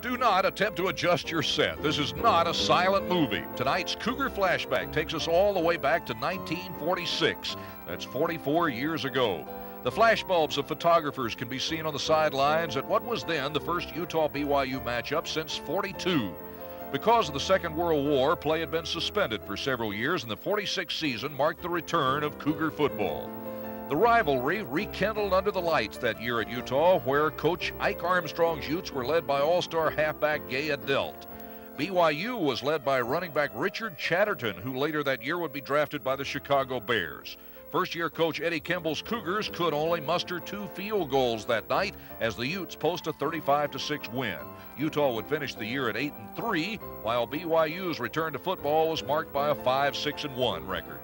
Do not attempt to adjust your set. This is not a silent movie. Tonight's Cougar Flashback takes us all the way back to 1946. That's 44 years ago. The flashbulbs of photographers can be seen on the sidelines at what was then the first Utah-BYU matchup since 42. Because of the Second World War, play had been suspended for several years, and the 46 season marked the return of Cougar football. The rivalry rekindled under the lights that year at Utah, where Coach Ike Armstrong's Utes were led by all-star halfback Gay Adelt. BYU was led by running back Richard Chatterton, who later that year would be drafted by the Chicago Bears. First-year coach Eddie Kimball's Cougars could only muster 2 field goals that night as the Utes post a 35-6 win. Utah would finish the year at 8-3, while BYU's return to football was marked by a 5-6-1 record.